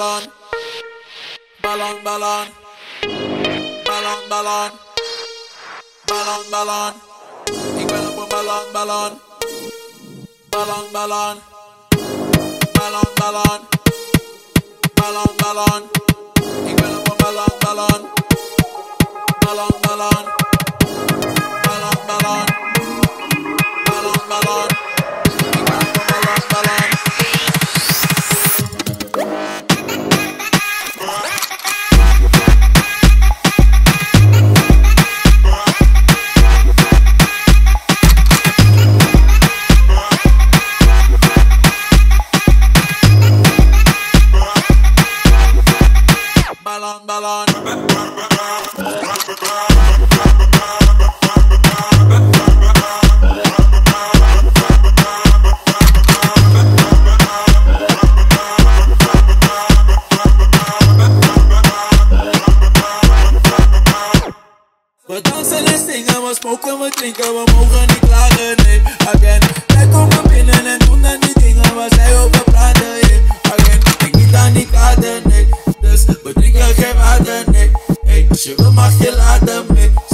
Ballon, Ballon, Ballon, Ballon, Ballon, Ballon, Ballon, incredible Ballon, Ballon, Ballon, Ballon, Ballon, Ballon, Ballon, Ballon, incredible Ballon, Ballon, Ballon, Ballon, Ballon, Ballon, Ballon, Ballon, incredible Ballon, Ballon. Ballon, Ballon, we dansen en zingen, we smoken, we drinken, we mogen niet klagen, nee, again. Zij komen binnen en doen dan die dingen waar zij over praten, yeah, again. Ik niet aan die kaarten, nee, dus we drinken geen water, nee, hey, als je wil mag je laten, mee.